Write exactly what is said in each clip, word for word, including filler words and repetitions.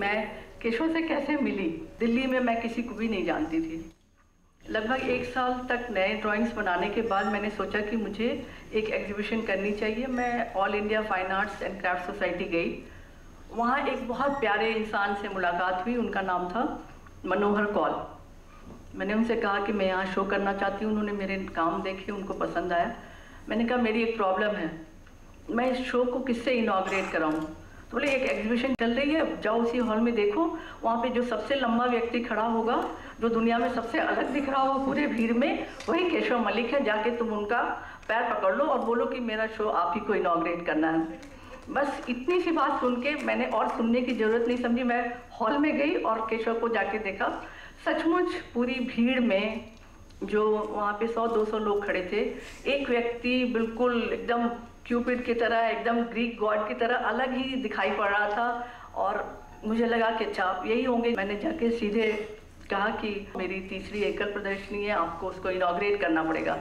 मैं केशव से कैसे मिली, दिल्ली में मैं किसी को भी नहीं जानती थी। लगभग एक साल तक नए ड्राइंग्स बनाने के बाद मैंने सोचा कि मुझे एक एग्जीबिशन करनी चाहिए। मैं all India fine arts and craft society गई। वहाँ एक बहुत प्यारे इंसान से मुलाकात हुई, उनका नाम था मनोहर कौल। मैंने उनसे कहा कि मैं यहाँ शो करना चाहती हूँ। उन्होंने मेरे काम देखे, उनको पसंद आया। मैंने कहा मेरी एक प्रॉब्लम है, मैं इस शो को किससे इनॉग्रेट कराऊँ। तो बोले एक एग्जीबिशन चल रही है, जाओ उसी हॉल में देखो, वहाँ पे जो सबसे लंबा व्यक्ति खड़ा होगा, जो दुनिया में सबसे अलग दिख रहा होगा पूरे भीड़ में, वही केशव मलिक है। जाके तुम उनका पैर पकड़ लो और बोलो कि मेरा शो आप ही को इनॉग्रेट करना है। बस इतनी सी बात सुन के मैंने और सुनने की ज़रूरत नहीं समझी। मैं हॉल में गई और केशव को जाके देखा। सचमुच पूरी भीड़ में जो वहाँ पे सौ दो सौ लोग खड़े थे, एक व्यक्ति बिल्कुल एकदम क्यूपिड की तरह, एकदम ग्रीक गॉड की तरह अलग ही दिखाई पड़ रहा था। और मुझे लगा कि अच्छा यही होंगे। मैंने जाके सीधे कहा कि मेरी तीसरी एकल प्रदर्शनी है, आपको उसको इनॉग्रेट करना पड़ेगा।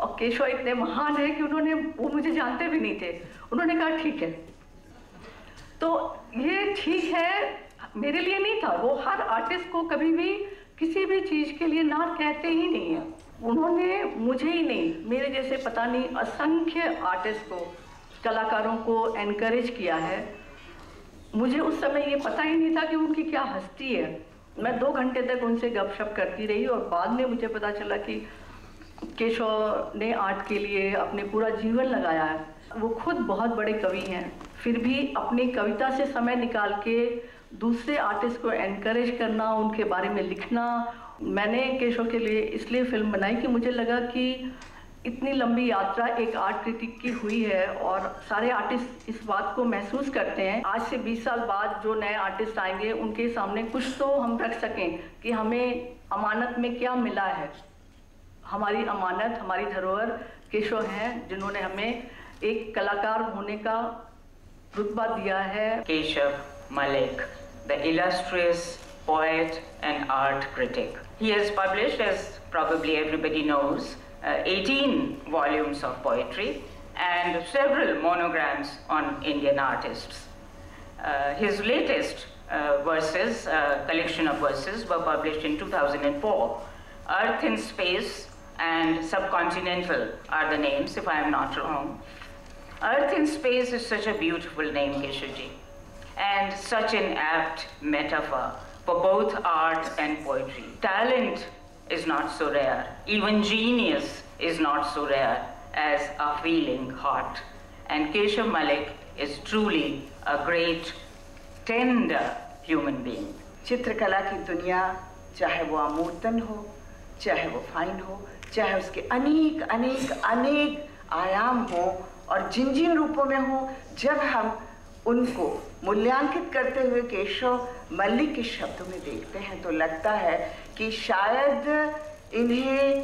और केशव इतने महान है कि उन्होंने, वो मुझे जानते भी नहीं थे, उन्होंने कहा ठीक है। तो ये ठीक है मेरे लिए नहीं था। वो हर आर्टिस्ट को कभी भी किसी भी चीज़ के लिए ना कहते ही नहीं है। उन्होंने मुझे ही नहीं, मेरे जैसे पता नहीं असंख्य आर्टिस्ट को, कलाकारों को एनकरेज किया है। मुझे उस समय ये पता ही नहीं था कि उनकी क्या हस्ती है। मैं दो घंटे तक उनसे गपशप करती रही और बाद में मुझे पता चला कि केशव ने आर्ट के लिए अपने पूरा जीवन लगाया है। वो खुद बहुत बड़े कवि हैं, फिर भी अपनी कविता से समय निकाल के दूसरे आर्टिस्ट को एनकरेज करना, उनके बारे में लिखना। मैंने केशव के लिए इसलिए फिल्म बनाई कि मुझे लगा कि इतनी लंबी यात्रा एक आर्ट क्रिटिक की हुई है और सारे आर्टिस्ट इस बात को महसूस करते हैं। आज से बीस साल बाद जो नए आर्टिस्ट आएंगे उनके सामने कुछ तो हम रख सकें कि हमें अमानत में क्या मिला है। हमारी अमानत, हमारी धरोहर केशव हैं, जिन्होंने हमें एक कलाकार होने का रुतबा दिया है। Keshav Malik, the illustrious poet and art critic. He has published, as probably everybody knows, uh, eighteen volumes of poetry and several monograms on Indian artists. Uh, his latest uh, verses, uh, collection of verses, were published in two thousand four. Earth in Space and Subcontinental are the names, if I am not wrong. Earth in Space is such a beautiful name, Keshavji, and such an apt metaphor for both art and poetry. Talent is not so rare, even genius is not so rare as a feeling heart. And Keshav Malik is truly a great, tender human being. चित्रकला की दुनिया, चाहे वो आमूर्तन हो, चाहे वो fine हो, चाहे उसके अनेक अनेक अनेक आयाम हो और जिन जिन रूपों में हो, जब हम उनको मूल्यांकित करते हुए केशव मलिक के शब्दों में देखते हैं तो लगता है कि शायद इन्हें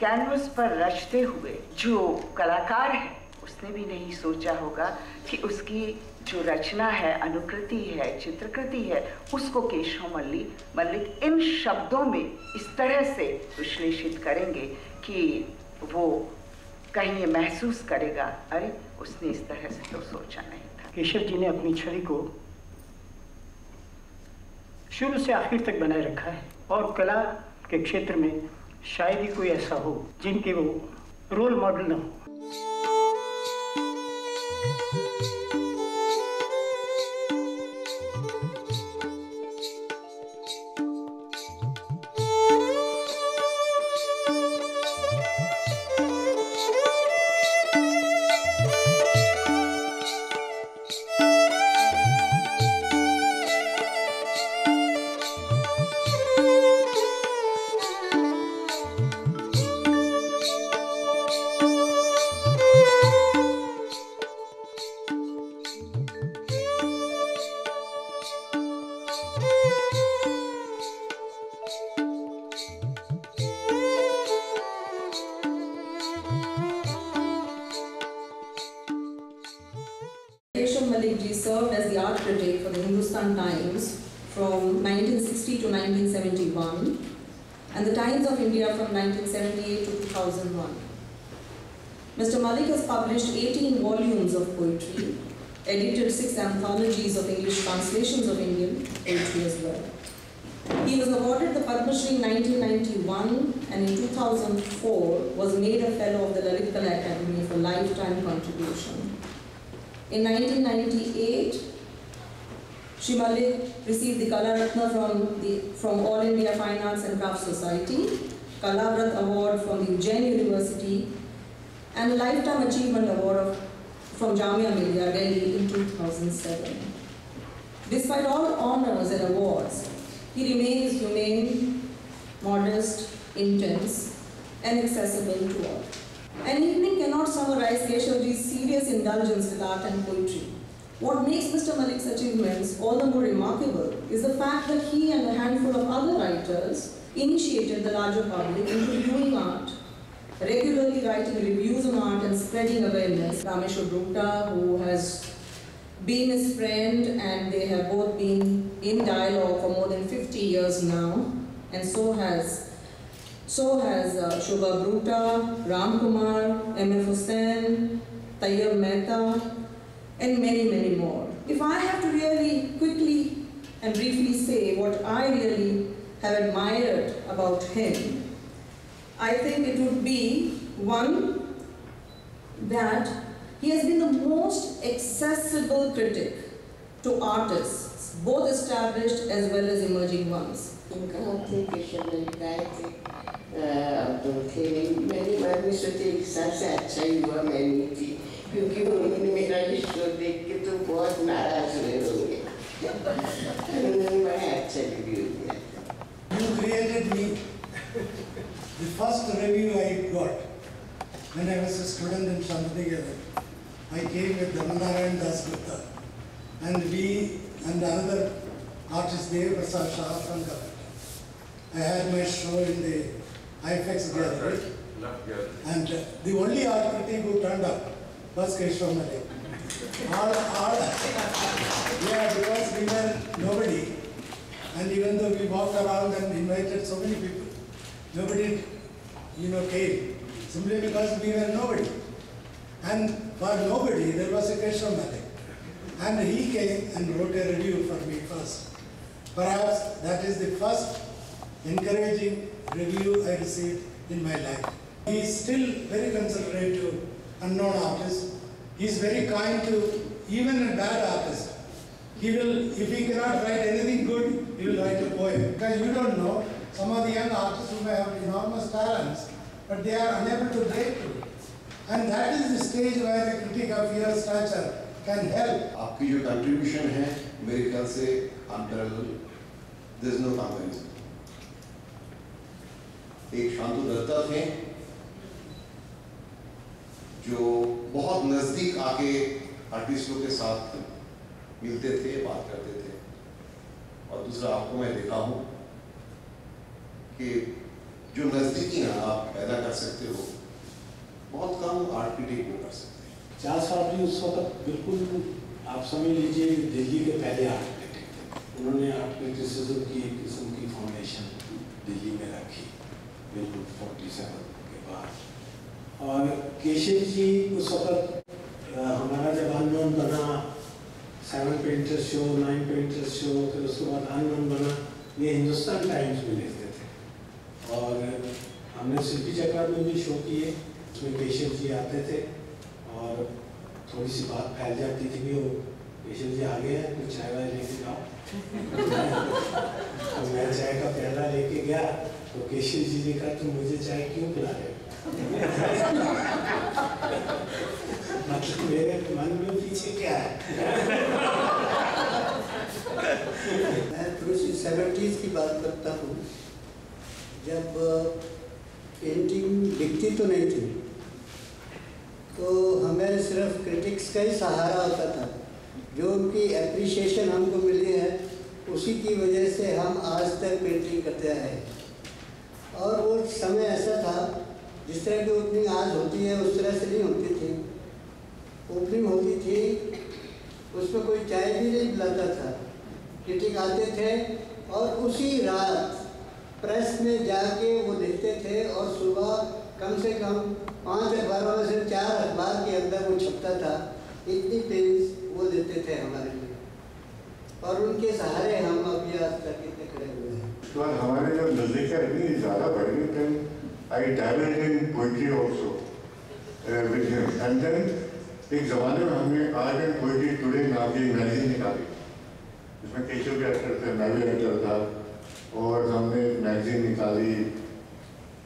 कैनवस पर रचते हुए जो कलाकार है उसने भी नहीं सोचा होगा कि उसकी जो रचना है, अनुकृति है, चित्रकृति है, उसको केशव मलिक मलिक इन शब्दों में इस तरह से विश्लेषित करेंगे कि वो कहीं ये महसूस करेगा, अरे उसने इस तरह से तो सोचा नहीं। केशव जी ने अपनी छवि को शुरू से आखिर तक बनाए रखा है और कला के क्षेत्र में शायद ही कोई ऐसा हो जिनके वो रोल मॉडल न हो। Times from nineteen sixty to nineteen seventy-one and the Times of India from nineteen seventy-eight to two thousand one. Mister Malik has published eighteen volumes of poetry, edited six anthologies of English translations of Indian poetry Padma Shri in nineteen ninety-one and in two thousand four was made a fellow of the Lalit Kala Academy for lifetime contribution. In nineteen ninety-eight, Keshav Malik received the Kala Ratna from the from All India Fine Arts and Craft Society, Kala Ratna Award from the Ujjain University, and a Lifetime Achievement Award of, from Jamia Milia Delhi in two thousand seven. Despite all honors and awards, he remains humane, modest, intense, and accessible to all. An evening cannot summarize Keshavji's serious indulgence with art and poetry. What makes Mister Malik's achievements all the more remarkable is the fact that he and a handful of other writers initiated the larger public into doing art, regularly writing reviews on art and spreading awareness. Ramesh Shrotra, who has been his friend, and they have both been in dialogue for more than fifty years now, and so has so has uh, Shubha Shrotra, Ram Kumar, M F Hussain, Tayyab Mehta, and many, many more. If I have to really quickly and briefly say what I really have admired about him, I think it would be, one, that he has been the most accessible critic to artists, both established as well as emerging ones. क्योंकि उन्होंने मेरा हिस्सा देख के तो बहुत नाराज हुए होंगे। उन्होंने बड़ा अच्छा रिव्यू दिया। You created me. The first review I got when I was a student in Shantiniketan. I came with Dharamendra Das Gupta, and we and another artist there was Shah Rukh Khan. I had my show in the I F X gallery, and the only art critic who turned up was Keshav Malik. All, all, yeah, because we were nobody, and even though we walked around and invited so many people, nobody, you know, came simply because we were nobody. And for nobody, there was a Keshav Malik, and he came and wrote a review for me first. Perhaps that is the first encouraging review I received in my life. He is still very considerate to unknown artist. He is very kind to even a bad artist. He will, if he cannot write anything good, he will write a poem. Because you don't know, some of the young artists who may have enormous talents, but they are unable to break through. And that is the stage where a critic of your stature can help. आपकी जो contribution है, मेरे ख्याल से unparalleled. There is no comparison. एक शांतु दत्ता थे, जो बहुत नज़दीक आके आर्टिस्टों के साथ मिलते थे, बात करते थे, और दूसरा आपको मैं देखा हूँ कि जो नज़दीकियाँ आप पैदा कर सकते हो, बहुत कम आर्ट क्रिटिक में कर सकते हैं। चार साल भी उस वक्त बिल्कुल आप समझ लीजिए दिल्ली के पहले आर्ट क्रिटिक थे। उन्होंने आर्ट क्रिटिसिज्म की एक किस्म की फाउंडेशन दिल्ली में रखी, बिल्कुल फोर्टी सेवन के बाद। और केशव जी उस वक्त हमारा जब अननोन बना, seven painters show, nine painters show, फिर उसके बाद अननोन बना, ये हिंदुस्तान टाइम्स में लेते थे और हमने शिल्पी चक्र में भी शो किए। उसमें केशव जी आते थे और थोड़ी सी बात फैल जाती थी कि वो केशव जी आ गए हैं, कुछ चाय वाय लेके जाओ। तो मैं चाय का प्याला लेके गया तो केशव जी ने कहा तुम मुझे चाय क्यों पिला रहे हो? मतलब मेरे मन में पीछे क्या है? मैं थोड़ी सेवेंटीज़ की बात करता हूँ, जब पेंटिंग दिखती तो नहीं थी तो हमें सिर्फ क्रिटिक्स का ही सहारा होता था। जो उनकी एप्रिशिएशन हमको मिली है उसी की वजह से हम आज तक पेंटिंग करते आए हैं। और वो समय ऐसा था जिस तरह की ओपनिंग आज होती है उस तरह से नहीं होती थी। ओपनिंग होती थी उसमें कोई चाय भी नहीं पिलाता था, क्रिटिक आते थे और उसी रात प्रेस में जाके वो लिखते थे और सुबह कम से कम पाँच अखबारों में से चार अखबार के अंदर वो छपता था। इतनी पेज वो देते थे हमारे लिए और उनके सहारे हम अभी आज तक इतने खड़े हुए हैं। हमारे जब the liquor is ज़्यादा बढ़ गई then I dabbled in poetry also uh, with him and then एक ज़माने में हमने आर्ट एंड पोएट्री टुडे नाम की एक मैगजीन निकाली जिसमें केशव भी एक्टर थे, मैं भी एक्टर था और हमने मैगजीन निकाली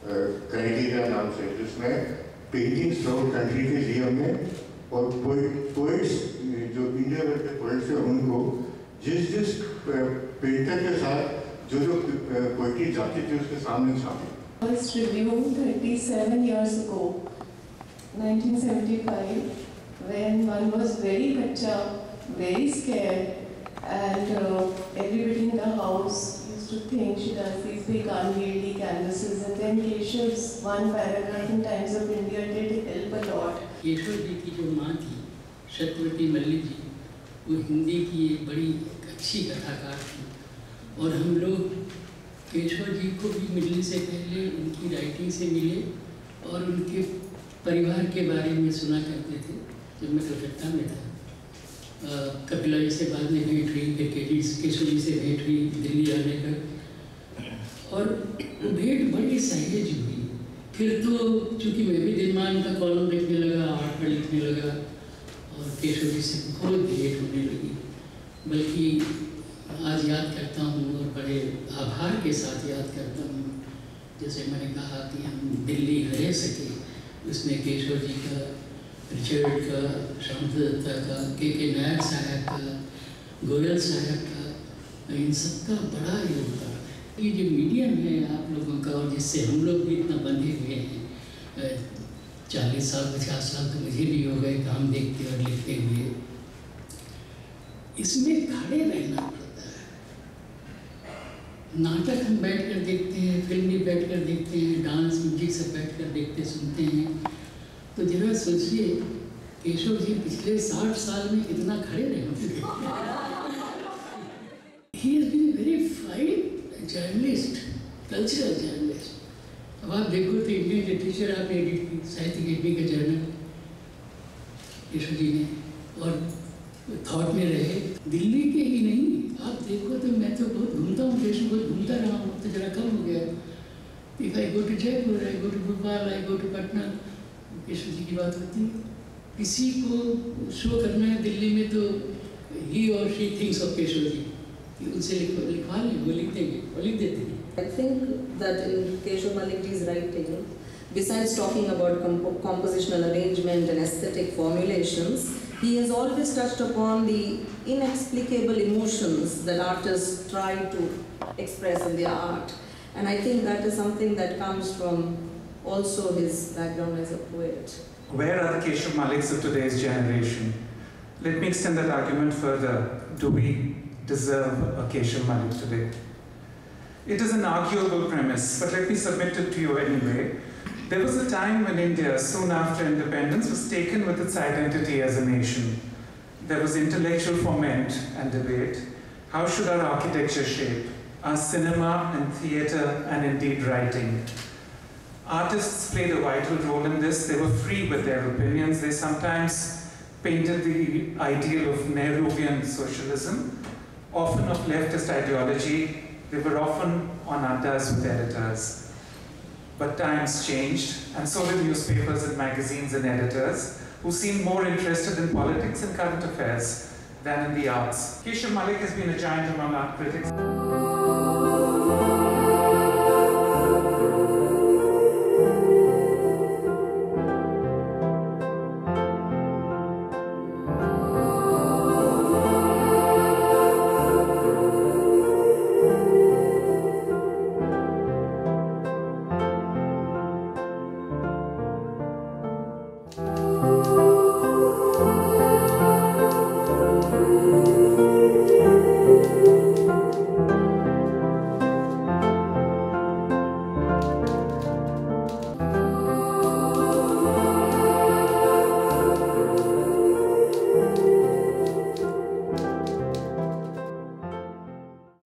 क्राइटेरिया नाम से जिसमें पेंटिंग्स फ्रॉम कंट्री के लिए हमने और पोइट्स जो इंडिया भर के पोइट्स हैं उनको जिस जिस पेंटर के साथ जो जो पोइट्री जाती थी उसके सामने छापी when one was very bacha, very scared and uh, everybody in the house used to think she does these big unwieldy canvases and then Keshav's one paragraph in Times of India did help a lot. Keshav जी की जो माँ थी शतवती मल्लिक जी वो हिंदी की एक बड़ी अच्छी कथाकार थी और हम लोग केशव जी को भी मिलने से पहले उनकी राइटिंग से मिले और उनके परिवार के बारे में सुना करते थे जब मैं कलकत्ता में था। कपिला जी से बाद में भेंट हुई, के केशव जी से भेंट हुई दिल्ली आने पर और भेंट बड़ी सहज हुई। फिर तो चूँकि मैं भी दिनमान का कॉलम लिखने लगा, आर्ट पर लिखने लगा और केशव जी से बहुत भेंट होने लगी। बल्कि आज याद करता हूँ और बड़े आभार के साथ याद करता हूँ, जैसे मैंने कहा कि हम दिल्ली रह सके उसमें केशव जी का, रिचर्ड का, शांति दत्ता का, के.के. नायक साहब का, गोयल साहब का, इन सबका बड़ा योगदान है। ये जो मीडियम है आप लोगों का और जिससे हम लोग भी इतना बंधे हुए हैं, चालीस साल पचास साल तो मुझे भी हो गए काम देखते और लिखते हुए, इसमें खड़े रहना पड़ता है। नाटक हम बैठ कर देखते हैं, फिल्म भी बैठ कर देखते हैं, डांस म्यूजिक सब बैठ कर देखते सुनते हैं, तो जरा सोचिए केशव जी पिछले साठ साल में कितना खड़े रहे। He is been very fine journalist, cultural journalist. अब आप देखो तो इंडियन लिटरेचर आप एडिट साहित्य अकेडमी का जर्नल केशव जी ने और थॉट में रहे। दिल्ली के ही नहीं आप देखो तो मैं तो बहुत घूमता हूँ, देश में बहुत घूमता रहा हूँ, तो जरा कम हो गया। If I go to Jaipur, I go to Bhopal, I go to Patna, Keshav ji की बात होती है। किसी को शो करना है दिल्ली में तो ही और she thinks of Keshav ji, उनसे लिखवा लें, वो लिख देंगे, वो लिख देते हैं। I think that in Keshav Malik is writing besides talking about compositional arrangement and aesthetic formulations, he has always touched upon the inexplicable emotions that artists try to express in their art, and I think that is something that comes from also his background as a poet. Where are Keshav Maliks of today's generation? Let me extend that argument further. Do we deserve a Keshav Malik today? It is an arguable premise, but let me submit it to you anyway. There was a time when India, soon after independence, was taken with its identity as a nation. There was intellectual ferment and debate. How should our architecture shape? Our cinema and theatre and indeed writing. Artists played a vital role in this. They were free with their opinions. They sometimes painted the ideal of Nehruvian socialism, often of leftist ideology. They were often on andas with editors. But times changed, and so did newspapers and magazines and editors, who seemed more interested in politics and current affairs than in the arts. Keshav Malik has been a giant among art critics.